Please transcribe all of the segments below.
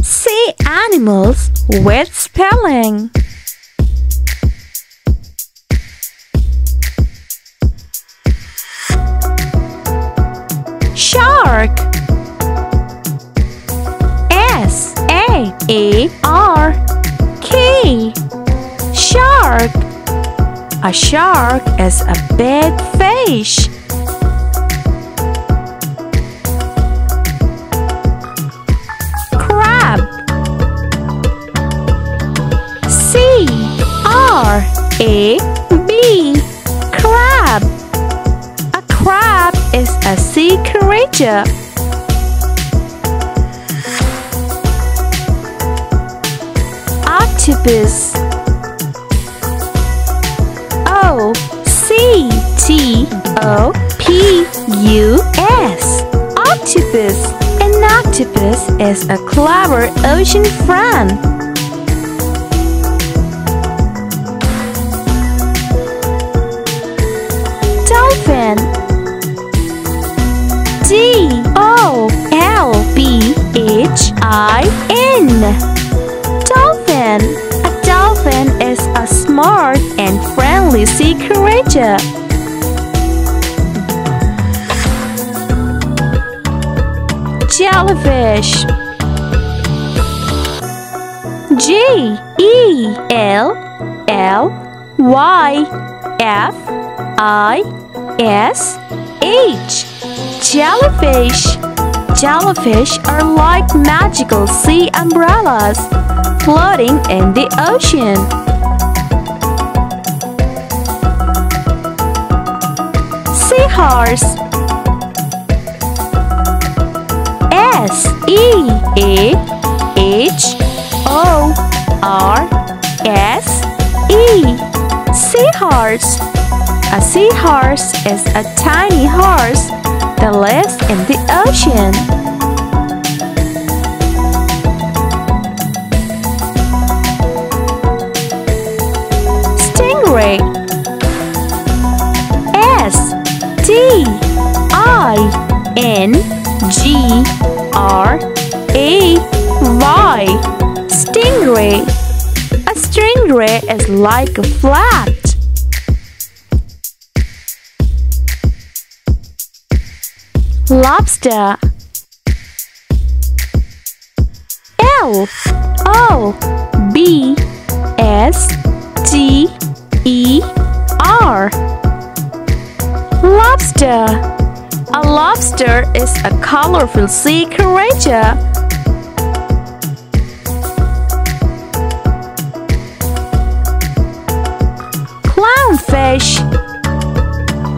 Say animals with spelling. Shark. S-A-A-R-K. Shark. A shark is a big fish. Crab. C-R-A-B. Crab. A crab is a sea creature. Octopus. O-C-T-O-P-U-S. Octopus. An octopus is a clever ocean friend. Dolphin. D-O-L-B-H-I-N. Dolphin. Dolphin is a smart and friendly sea creature. Jellyfish. G-E-L-L-Y-F-I-S-H. Jellyfish. Jellyfish are like magical sea umbrellas, floating in the ocean. Seahorse. S-E-A-H-O-R-S-E. Seahorse. A seahorse is a tiny horse that lives in the ocean. S-T-I-N-G-R-A-Y. Stingray. A stingray is like a flat. Lobster. L-O-B-S-T-E-R. Lobster. A lobster is a colorful sea creature. Clownfish.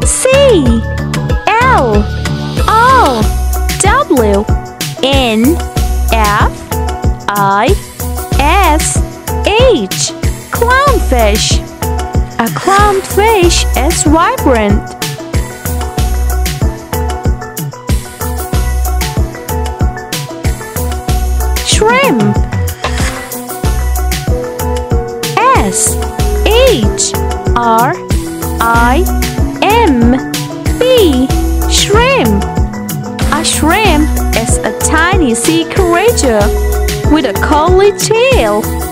C-L-O-W-N-F-I-S-H. Clownfish. A clownfish is vibrant. Shrimp. S-H-R-I-M-P. Shrimp. A shrimp is a tiny sea creature with a curly tail.